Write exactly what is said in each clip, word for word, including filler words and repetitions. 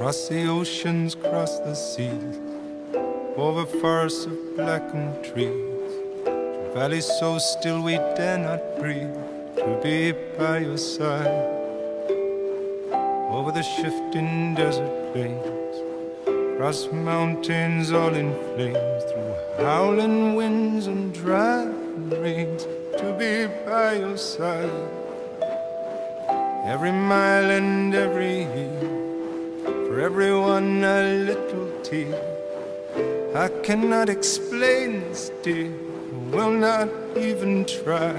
Cross the oceans, cross the seas, over forests of blackened trees, to valleys so still we dare not breathe, to be by your side. Over the shifting desert plains, cross mountains all in flames, through howling winds and driving rains, to be by your side. Every mile and every year, for everyone a little tear. I cannot explain this, dear, will not even try.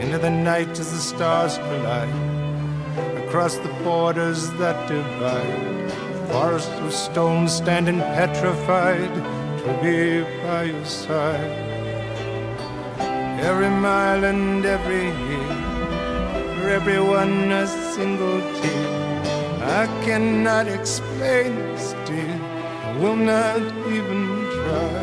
Into the night as the stars collide, across the borders that divide, forests of stone standing petrified, to be by your side. Every mile and every year, for everyone a single tear. I cannot explain this, dear, I will not even try.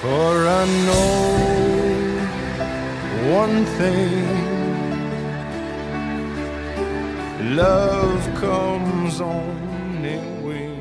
For I know one thing, love comes on anyway.